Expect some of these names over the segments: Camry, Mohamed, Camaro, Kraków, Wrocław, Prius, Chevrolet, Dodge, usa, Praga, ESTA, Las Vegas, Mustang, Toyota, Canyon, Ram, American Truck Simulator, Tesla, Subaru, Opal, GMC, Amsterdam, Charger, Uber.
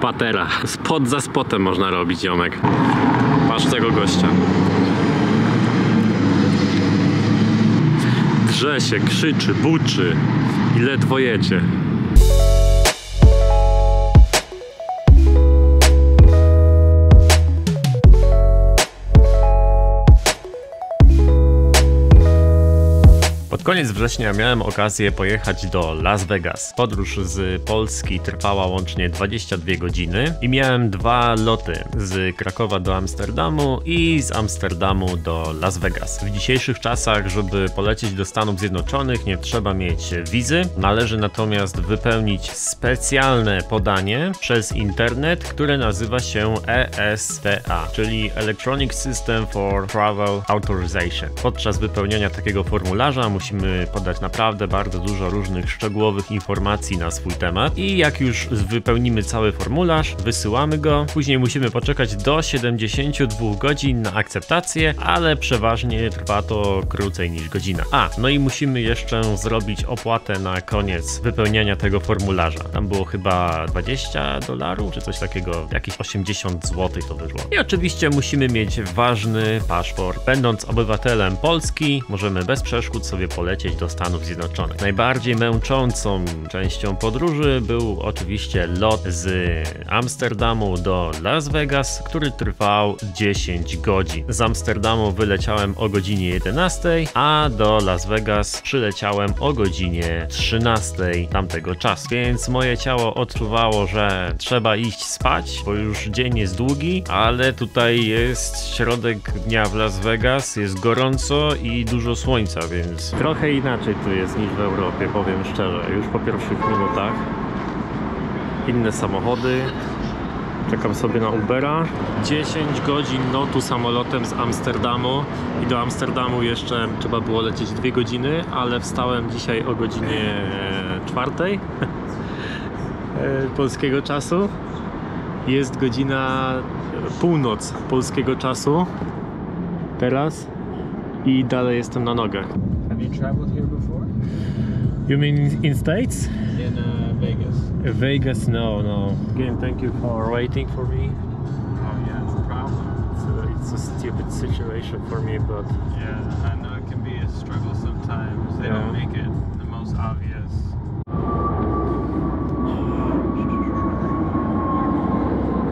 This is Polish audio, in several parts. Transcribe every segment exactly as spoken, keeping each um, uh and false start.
patera. Spot za spotem można robić, ziomek. Patrz tego gościa. Drze się, krzyczy, buczy i ledwo jedzie. Pod koniec września miałem okazję pojechać do Las Vegas. Podróż z Polski trwała łącznie dwadzieścia dwie godziny i miałem dwa loty, z Krakowa do Amsterdamu i z Amsterdamu do Las Vegas. W dzisiejszych czasach, żeby polecieć do Stanów Zjednoczonych, nie trzeba mieć wizy, należy natomiast wypełnić specjalne podanie przez internet, które nazywa się E S T A, czyli Electronic System for Travel Authorization. Podczas wypełniania takiego formularza musimy Musimy podać naprawdę bardzo dużo różnych szczegółowych informacji na swój temat i jak już wypełnimy cały formularz, wysyłamy go. Później musimy poczekać do siedemdziesięciu dwóch godzin na akceptację, ale przeważnie trwa to krócej niż godzina. A, no i musimy jeszcze zrobić opłatę na koniec wypełniania tego formularza. Tam było chyba dwadzieścia dolarów czy coś takiego, jakieś osiemdziesiąt złotych to wyszło. I oczywiście musimy mieć ważny paszport. Będąc obywatelem Polski, możemy bez przeszkód sobie polecieć do Stanów Zjednoczonych. Najbardziej męczącą częścią podróży był oczywiście lot z Amsterdamu do Las Vegas, który trwał dziesięć godzin. Z Amsterdamu wyleciałem o godzinie jedenastej, a do Las Vegas przyleciałem o godzinie trzynastej tamtego czasu, więc moje ciało odczuwało, że trzeba iść spać, bo już dzień jest długi, ale tutaj jest środek dnia w Las Vegas, jest gorąco i dużo słońca, więc trochę inaczej tu jest niż w Europie, powiem szczerze. Już po pierwszych minutach inne samochody. Czekam sobie na Ubera. dziesięć godzin lotu samolotem z Amsterdamu i do Amsterdamu jeszcze trzeba było lecieć dwie godziny, ale wstałem dzisiaj o godzinie czwartej polskiego czasu. Jest godzina północ polskiego czasu teraz i dalej jestem na nogach. Have you traveled here before? You mean in States? In uh, Vegas. Vegas, no, no. Again, thank you for waiting for me. Oh yeah, it's a problem. It's a, it's a stupid situation for me, but... Yeah, I know it can be a struggle sometimes. They yeah. don't make it the most obvious.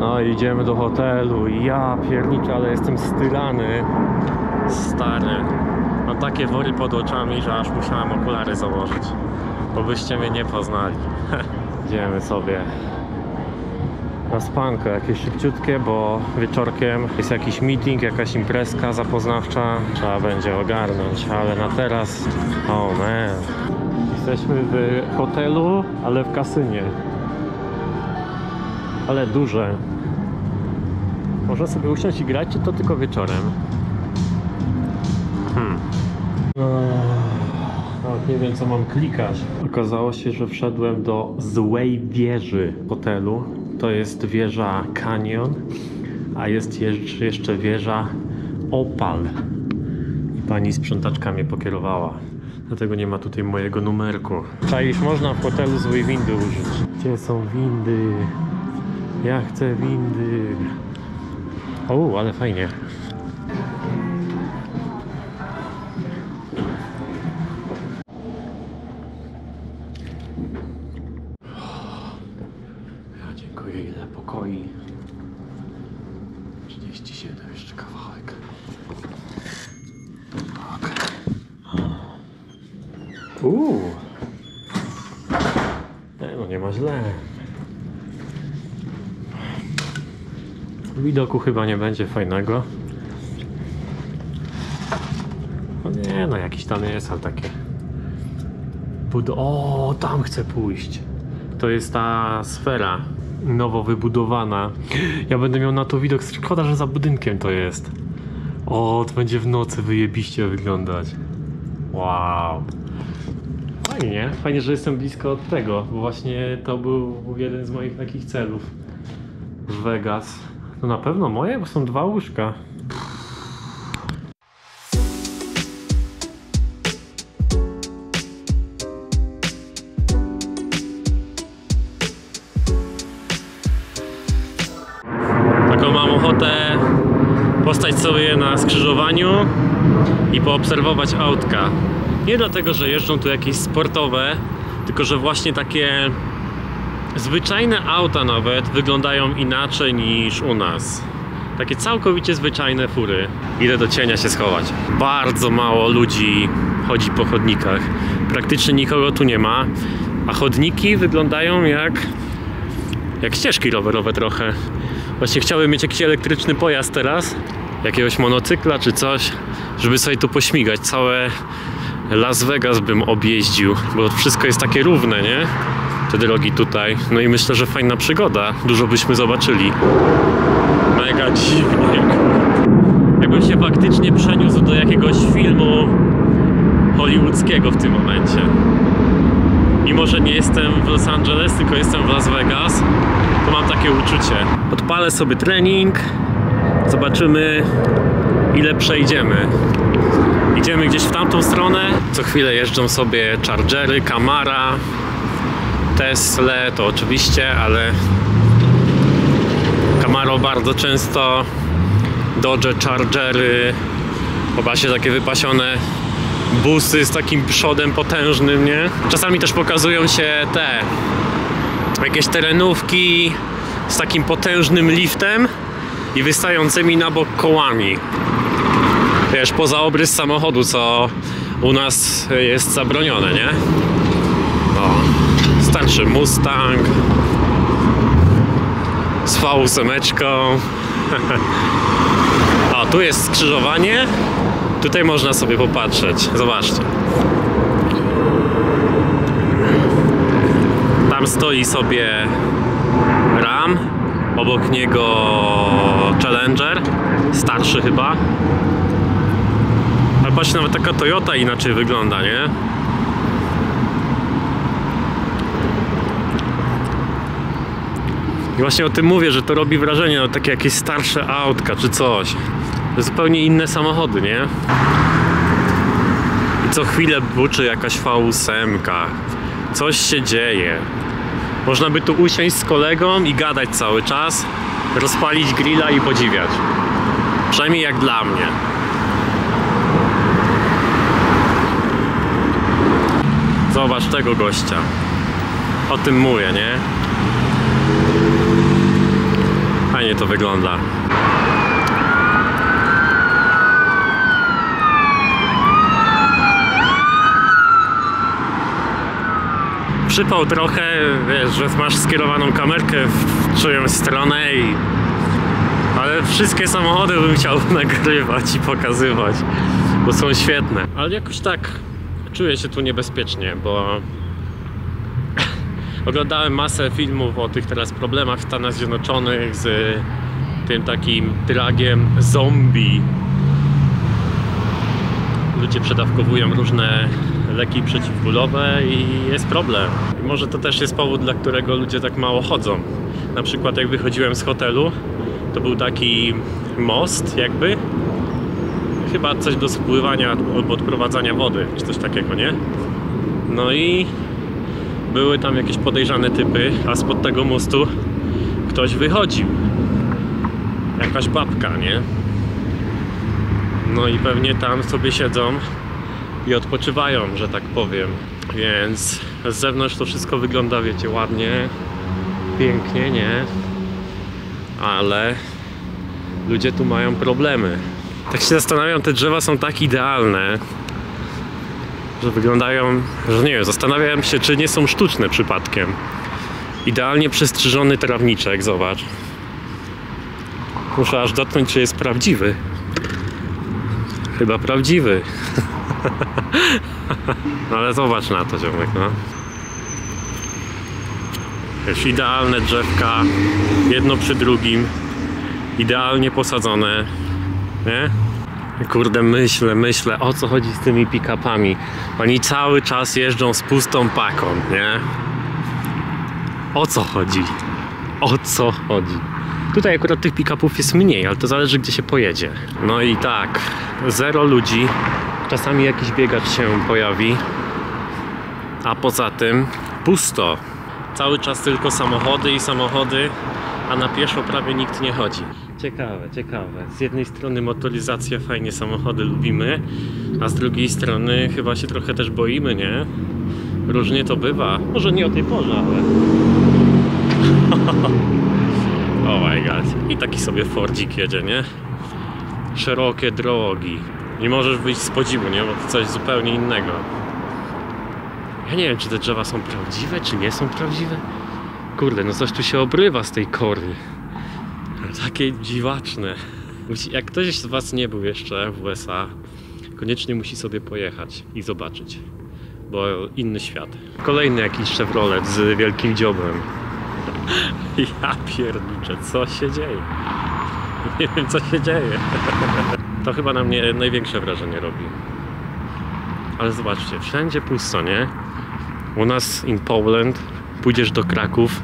No, idziemy do hotelu. Ja pierniczę, ale jestem stylany. Stary. Mam takie wory pod oczami, że aż musiałem okulary założyć, bo byście mnie nie poznali. Idziemy sobie na spanko, jakieś szybciutkie, bo wieczorkiem jest jakiś meeting, jakaś imprezka zapoznawcza. Trzeba będzie ogarnąć, ale na teraz... Oh man. Jesteśmy w hotelu, ale w kasynie. Ale duże. Można sobie usiąść i grać, czy to tylko wieczorem? Hmm. Nawet nie wiem, co mam klikać. Okazało się, że wszedłem do złej wieży hotelu. To jest wieża Canyon, a jest jeszcze wieża Opal. I pani sprzątaczka mnie pokierowała. Dlatego nie ma tutaj mojego numerku. Czaisz, można w hotelu złej windy użyć. Gdzie są windy? Ja chcę windy. O, ale fajnie. Uuu, no nie ma źle. Widoku chyba nie będzie fajnego. O nie, no jakiś tam jest, ale takie Bud o, tam chcę pójść. To jest ta sfera nowo wybudowana. Ja będę miał na to widok. Szkoda, że za budynkiem to jest. O, to będzie w nocy wyjebiście wyglądać. Wow. Fajnie, fajnie, że jestem blisko od tego, bo właśnie to był jeden z moich takich celów w Vegas. No na pewno moje, bo są dwa łóżka. ochotę postać sobie na skrzyżowaniu i poobserwować autka. Nie dlatego, że jeżdżą tu jakieś sportowe, tylko że właśnie takie zwyczajne auta nawet wyglądają inaczej niż u nas. Takie całkowicie zwyczajne fury. Idę do cienia się schować. Bardzo mało ludzi chodzi po chodnikach. Praktycznie nikogo tu nie ma. A chodniki wyglądają jak, jak ścieżki rowerowe trochę. Właśnie chciałbym mieć jakiś elektryczny pojazd teraz. Jakiegoś monocykla czy coś, żeby sobie tu pośmigać. Całe Las Vegas bym objeździł, bo wszystko jest takie równe, nie? Te drogi tutaj. No i myślę, że fajna przygoda. Dużo byśmy zobaczyli. Mega dziwnie. Jakbym się faktycznie przeniósł do jakiegoś filmu hollywoodzkiego w tym momencie. Mimo, że nie jestem w Los Angeles, tylko jestem w Las Vegas, to mam takie uczucie. Odpalę sobie trening, zobaczymy ile przejdziemy. Idziemy gdzieś w tamtą stronę. Co chwilę jeżdżą sobie Chargery, Camara, Tesle to oczywiście, ale Camaro bardzo często, Dodge, Chargery, chyba się takie wypasione busy z takim przodem potężnym, nie? Czasami też pokazują się te jakieś terenówki z takim potężnym liftem i wystającymi na bok kołami. Wiesz, poza obrys samochodu, co u nas jest zabronione, nie? No, starszy Mustang z V osiem. A tu jest skrzyżowanie. Tutaj można sobie popatrzeć. Zobaczcie. Tam stoi sobie Ram. Obok niego Challenger. Starszy chyba. Ale patrzcie, nawet taka Toyota inaczej wygląda, nie? I właśnie o tym mówię, że to robi wrażenie, no takie jakieś starsze autka czy coś. Zupełnie inne samochody, nie? I co chwilę buczy jakaś V osiem. Coś się dzieje. Można by tu usiąść z kolegą i gadać cały czas, rozpalić grilla i podziwiać. Przynajmniej jak dla mnie. Zobacz tego gościa. O tym mówię, nie? Fajnie to wygląda. Przypał trochę, wiesz, że masz skierowaną kamerkę w czyjąś stronę i... Ale wszystkie samochody bym chciał nagrywać i pokazywać, bo są świetne. Ale jakoś tak czuję się tu niebezpiecznie, bo oglądałem masę filmów o tych teraz problemach w Stanach Zjednoczonych z tym takim dragiem zombie. Ludzie przedawkowują różne leki przeciwbólowe i jest problem. I może to też jest powód, dla którego ludzie tak mało chodzą. Na przykład jak wychodziłem z hotelu, to był taki most jakby. Chyba coś do spływania albo odprowadzania wody, czy coś takiego, nie? No i były tam jakieś podejrzane typy, a spod tego mostu ktoś wychodził. Jakaś babka, nie? No i pewnie tam sobie siedzą i odpoczywają, że tak powiem. Więc z zewnątrz to wszystko wygląda, wiecie, ładnie, pięknie, nie? Ale ludzie tu mają problemy. Tak się zastanawiam, te drzewa są tak idealne, że wyglądają, że nie wiem, zastanawiam się, czy nie są sztuczne przypadkiem. Idealnie przestrzyżony trawniczek, zobacz. Muszę aż dotknąć, czy jest prawdziwy. Chyba prawdziwy. No ale zobacz na to, ziomek, no. Wiesz, idealne drzewka, jedno przy drugim, idealnie posadzone, nie? Kurde, myślę, myślę, o co chodzi z tymi pick-upami. Oni cały czas jeżdżą z pustą paką, nie? O co chodzi? O co chodzi? Tutaj akurat tych pick-upów jest mniej, ale to zależy, gdzie się pojedzie. No i tak, zero ludzi. Czasami jakiś biegacz się pojawi. A poza tym pusto. Cały czas tylko samochody i samochody, a na pieszo prawie nikt nie chodzi. Ciekawe, ciekawe. Z jednej strony motoryzacja, fajnie, samochody lubimy, a z drugiej strony chyba się trochę też boimy, nie? Różnie to bywa. Może nie o tej porze, ale... Oh my god. I taki sobie Fordzik jedzie, nie? Szerokie drogi. Nie możesz wyjść z podziwu, nie? Bo to coś zupełnie innego. Ja nie wiem, czy te drzewa są prawdziwe, czy nie są prawdziwe. Kurde, no coś tu się obrywa z tej kory. Takie dziwaczne. Jak ktoś z was nie był jeszcze w U S A, koniecznie musi sobie pojechać i zobaczyć. Bo inny świat. Kolejny jakiś Chevrolet z wielkim dziobem. Ja pierniczę, co się dzieje? Nie wiem, co się dzieje. To chyba na mnie największe wrażenie robi. Ale zobaczcie, wszędzie pusto, nie? U nas in Poland pójdziesz do Kraków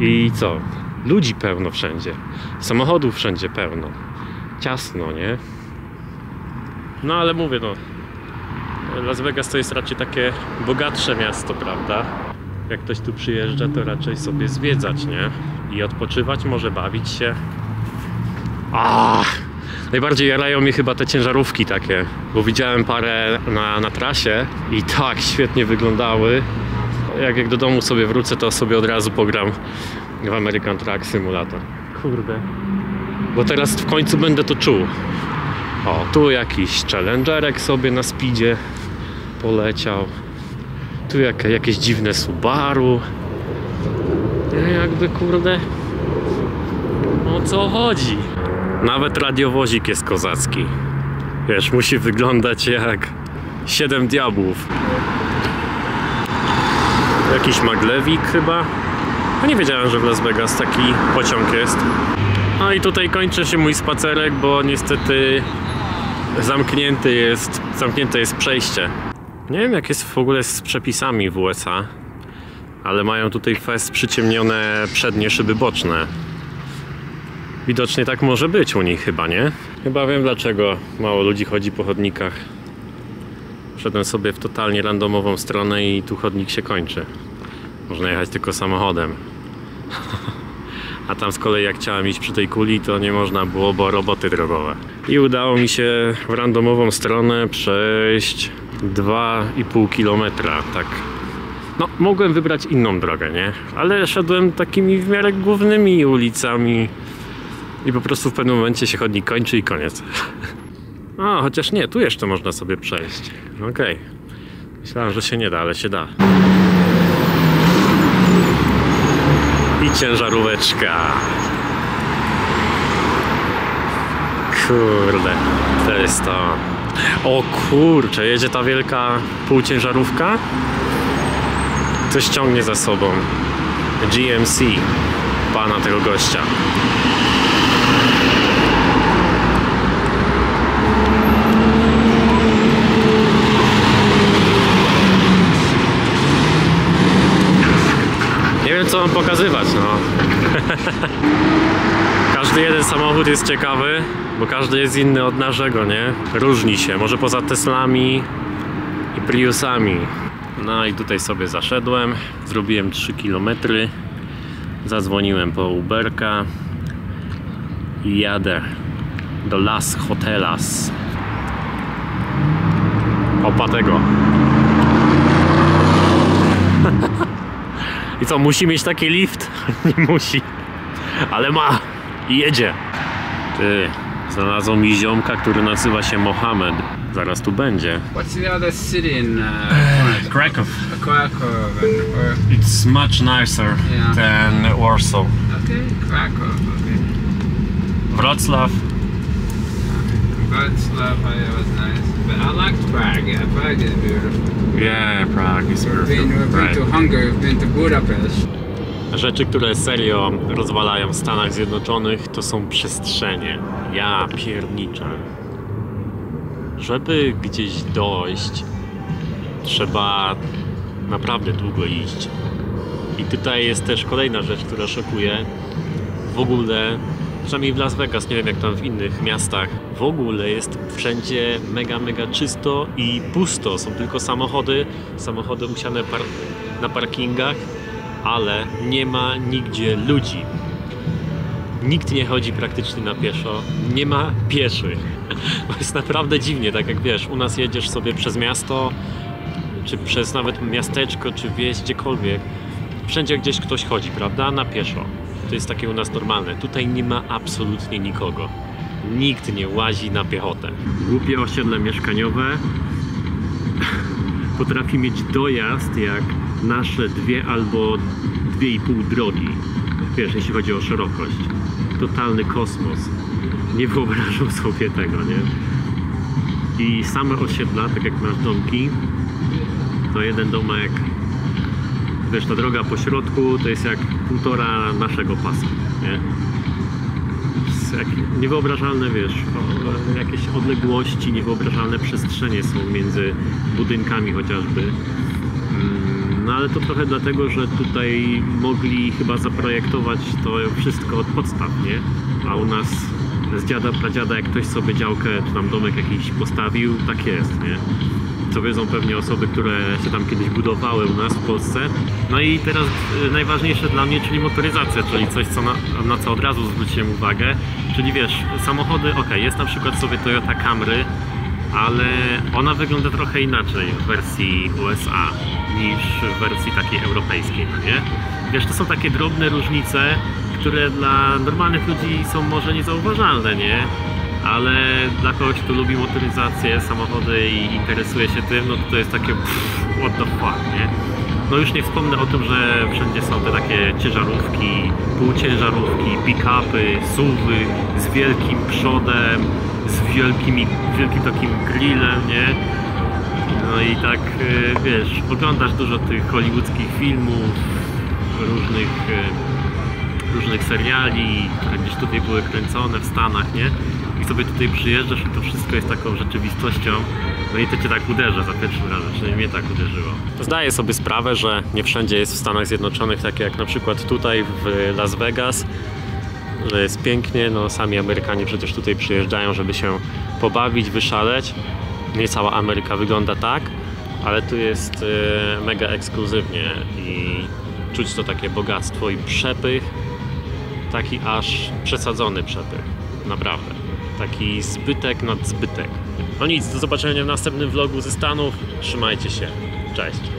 i co? Ludzi pełno wszędzie, samochodów wszędzie pełno, ciasno, nie? No ale mówię, no, Las Vegas to jest raczej takie bogatsze miasto, prawda? Jak ktoś tu przyjeżdża, to raczej sobie zwiedzać, nie? I odpoczywać, może bawić się. Ach! Najbardziej jarają mnie chyba te ciężarówki takie, bo widziałem parę na, na trasie i tak świetnie wyglądały. Jak, jak do domu sobie wrócę, to sobie od razu pogram w American Truck Simulator. Kurde. Bo teraz w końcu będę to czuł. O, tu jakiś challengerek sobie na speedzie poleciał. Tu jak, jakieś dziwne Subaru. Nie, jakby kurde... O co chodzi? Nawet radiowozik jest kozacki. Wiesz, musi wyglądać jak siedem diabłów. Jakiś maglewik chyba. No nie wiedziałem, że w Las Vegas taki pociąg jest. No i tutaj kończy się mój spacerek, bo niestety zamknięty jest, zamknięte jest przejście. Nie wiem, jak jest w ogóle z przepisami w U S A, ale mają tutaj fest przyciemnione przednie szyby boczne. Widocznie tak może być u nich chyba, nie? Chyba wiem, dlaczego mało ludzi chodzi po chodnikach. Wszedłem sobie w totalnie randomową stronę i tu chodnik się kończy. Można jechać tylko samochodem. A tam z kolei jak chciałem iść przy tej kuli, to nie można było, bo roboty drogowe. I udało mi się w randomową stronę przejść dwa i pół kilometra. Tak. No, mogłem wybrać inną drogę, nie? Ale szedłem takimi w miarę głównymi ulicami. I po prostu w pewnym momencie się chodnik kończy i koniec. A, chociaż nie, tu jeszcze można sobie przejść. Okej. Okay. Myślałem, że się nie da, ale się da. I ciężaróweczka. Kurde, to jest to. O kurcze, jedzie ta wielka półciężarówka. Coś ciągnie za sobą. G M C. Pana tego gościa. Co mam pokazywać, no. Każdy jeden samochód jest ciekawy, bo każdy jest inny od naszego, nie? Różni się, może poza Teslami i Priusami. No i tutaj sobie zaszedłem, zrobiłem trzy kilometry, zadzwoniłem po Uberka i jadę do Las Hotelas Opatego. I co, musi mieć taki lift? Nie musi. Ale ma. I jedzie. Ty, znalazłem mi ziomka, który nazywa się Mohamed. Zaraz tu będzie. What's the other city in uh, Kraków? Kraków. And it's much nicer yeah. than Warsaw. Okay, Kraków. Okay. Wrocław. Wrocław, it was nice. But I liked Praga. Praga is beautiful. Yeah, Prague is beautiful. We've been, we've been to Hungary, we've been to Budapest. Rzeczy, które serio rozwalają w Stanach Zjednoczonych, to są przestrzenie. Ja pierniczę. Żeby gdzieś dojść, trzeba naprawdę długo iść. I tutaj jest też kolejna rzecz, która szokuje. W ogóle, przynajmniej w Las Vegas, nie wiem jak tam w innych miastach, w ogóle jest wszędzie mega, mega czysto i pusto. Są tylko samochody, samochody usiane par na parkingach, ale nie ma nigdzie ludzi. nikt nie chodzi praktycznie na pieszo, nie ma pieszych. Bo jest naprawdę dziwnie, tak jak wiesz, u nas jedziesz sobie przez miasto, czy przez nawet miasteczko, czy wieś, gdziekolwiek. Wszędzie gdzieś ktoś chodzi, prawda? Na pieszo. To jest takie u nas normalne. Tutaj nie ma absolutnie nikogo. Nikt nie łazi na piechotę. Głupie osiedle mieszkaniowe potrafi mieć dojazd jak nasze dwie albo dwie i pół drogi. Wiesz, jeśli chodzi o szerokość. Totalny kosmos. Nie wyobrażam sobie tego, nie? I same osiedla, tak jak masz domki, to jeden domek, wiesz, ta droga po środku to jest jak półtora naszego pasa, nie? Jak niewyobrażalne, wiesz, jakieś odległości, niewyobrażalne przestrzenie są między budynkami chociażby. No ale to trochę dlatego, że tutaj mogli chyba zaprojektować to wszystko od podstaw, nie? A u nas z dziada, pradziada, jak ktoś sobie działkę czy tam domek jakiś postawił, tak jest, nie? Co wiedzą pewnie osoby, które się tam kiedyś budowały u nas w Polsce. No i teraz najważniejsze dla mnie, czyli motoryzacja, czyli coś, co na, na co od razu zwróciłem uwagę. Czyli wiesz, samochody, ok, jest na przykład sobie Toyota Camry, ale ona wygląda trochę inaczej w wersji U S A niż w wersji takiej europejskiej, no nie? Wiesz, to są takie drobne różnice, które dla normalnych ludzi są może niezauważalne, nie? Ale dla kogoś, kto lubi motoryzację, samochody i interesuje się tym, no to, to jest takie pff, what the fuck, nie? No już nie wspomnę o tym, że wszędzie są te takie ciężarówki, półciężarówki, pick-upy, suwy z wielkim przodem, z wielkimi, wielkim takim grillem, nie? No i tak, wiesz, oglądasz dużo tych hollywoodzkich filmów, różnych, różnych seriali, które gdzieś tutaj były kręcone w Stanach, nie? I sobie tutaj przyjeżdżasz i to wszystko jest taką rzeczywistością, no i to cię tak uderza za pierwszym razem, przynajmniej mnie tak uderzyło. Zdaję sobie sprawę, że nie wszędzie jest w Stanach Zjednoczonych, takie jak na przykład tutaj w Las Vegas, że jest pięknie, no sami Amerykanie przecież tutaj przyjeżdżają, żeby się pobawić, wyszaleć. Nie cała Ameryka wygląda tak, ale tu jest mega ekskluzywnie i czuć to takie bogactwo i przepych, taki aż przesadzony przepych, naprawdę. Taki zbytek nad zbytek. No nic, do zobaczenia w następnym vlogu ze Stanów. Trzymajcie się. Cześć.